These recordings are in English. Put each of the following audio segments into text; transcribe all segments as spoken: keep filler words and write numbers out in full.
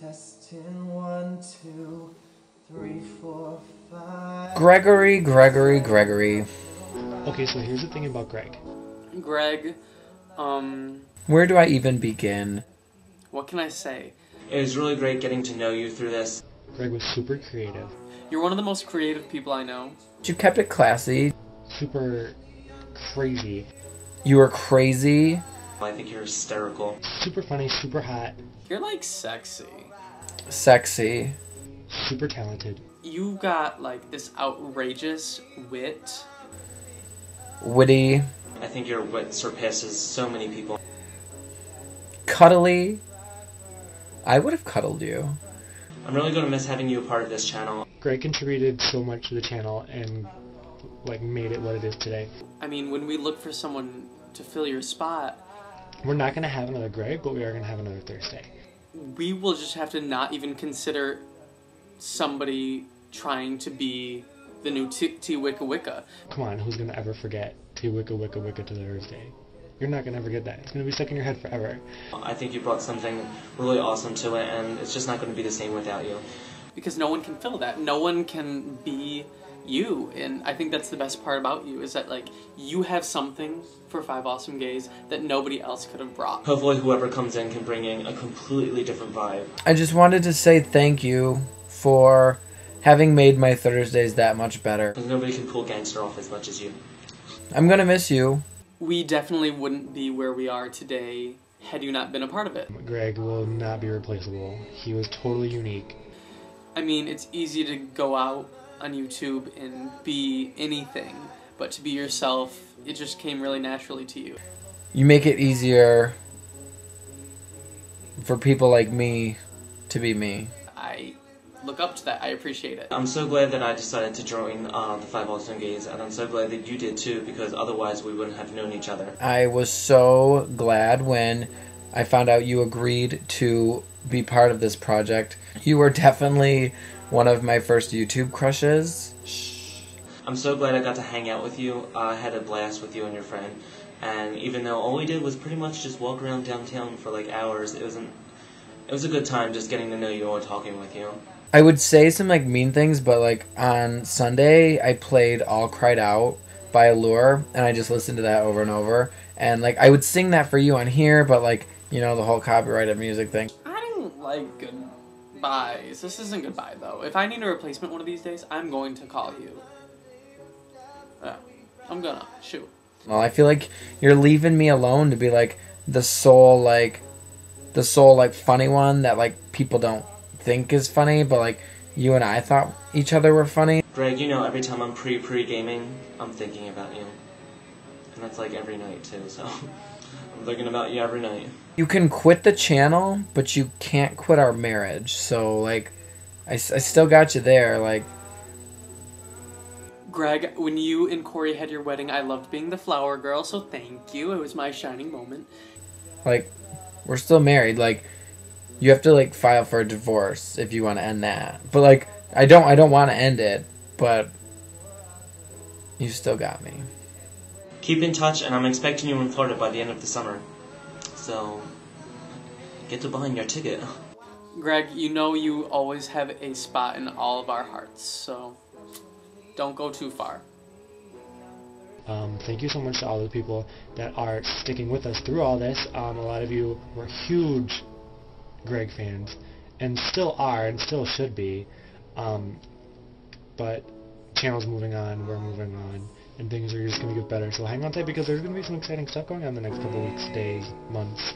Testing one, two, three, four, five. Gregory, Gregory, Gregory. Okay, so here's the thing about Greg. Greg, um... where do I even begin? What can I say? It was really great getting to know you through this. Greg was super creative. You're one of the most creative people I know. You kept it classy. Super crazy. You were crazy. I think you're hysterical. Super funny, super hot. You're like sexy. Sexy. Super talented. You got like this outrageous wit. Witty. I think your wit surpasses so many people. Cuddly. I would have cuddled you. I'm really going to miss having you a part of this channel. Greg contributed so much to the channel and like made it what it is today. I mean, when we look for someone to fill your spot, we're not going to have another Greg, but we are going to have another Thursday. We will just have to not even consider somebody trying to be the new T Wicka Wicca. Come on, who's going to ever forget T Wicka Wicca Wicca to the Thursday? You're not going to ever get that. It's going to be stuck in your head forever. I think you brought something really awesome to it, and it's just not going to be the same without you. Because no one can fill that. No one can be you, and I think that's the best part about you, is that like you have something for five Awesome Gays that nobody else could have brought. Hopefully whoever comes in can bring in a completely different vibe. I just wanted to say thank you for having made my Thursdays that much better. Nobody can pull gangster off as much as you. I'm gonna miss you. We definitely wouldn't be where we are today had you not been a part of it. Greg will not be replaceable. He was totally unique. I mean, it's easy to go out on YouTube and be anything, but to be yourself, it just came really naturally to you. You make it easier for people like me to be me. I look up to that. I appreciate it. I'm so glad that I decided to join uh, the five Awesome Gays, and I'm so glad that you did too, because otherwise we wouldn't have known each other. I was so glad when I found out you agreed to be part of this project. You were definitely one of my first YouTube crushes. Shh. I'm so glad I got to hang out with you. Uh, I had a blast with you and your friend. And even though all we did was pretty much just walk around downtown for like hours, it was an, it was a good time just getting to know you all and talking with you. I would say some like mean things, but like on Sunday I played All Cried Out by Allure, and I just listened to that over and over. And like I would sing that for you on here, but like, you know, the whole copyright of music thing. I don't like good. Buys. This isn't goodbye though. If I need a replacement one of these days, I'm going to call you. Yeah, I'm gonna. Shoot. Well, I feel like you're leaving me alone to be like the sole like the sole like funny one that like people don't think is funny, but like you and I thought each other were funny. Greg, you know every time I'm pre pre gaming, I'm thinking about you. And that's like every night too, so I'm thinking about you every night. You can quit the channel, but you can't quit our marriage. So, like, I, I still got you there, like. Greg, when you and Corey had your wedding, I loved being the flower girl, so thank you. It was my shining moment. Like, we're still married. Like, you have to, like, file for a divorce if you want to end that. But, like, I don't, I don't want to end it, but you still got me. Keep in touch, and I'm expecting you in Florida by the end of the summer. So, get to buying your ticket. Greg, you know you always have a spot in all of our hearts, so don't go too far. Um, thank you so much to all the people that are sticking with us through all this. Um, a lot of you were huge Greg fans, and still are, and still should be. Um, but channel's moving on, we're moving on. And things are just going to get better, so hang on tight, because there's going to be some exciting stuff going on the next couple weeks, days, months,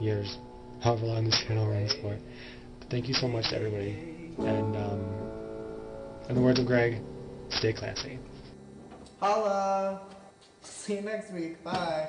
years, however long this channel runs for. But thank you so much to everybody, and um, in the words of Greg, stay classy. Holla! See you next week, bye!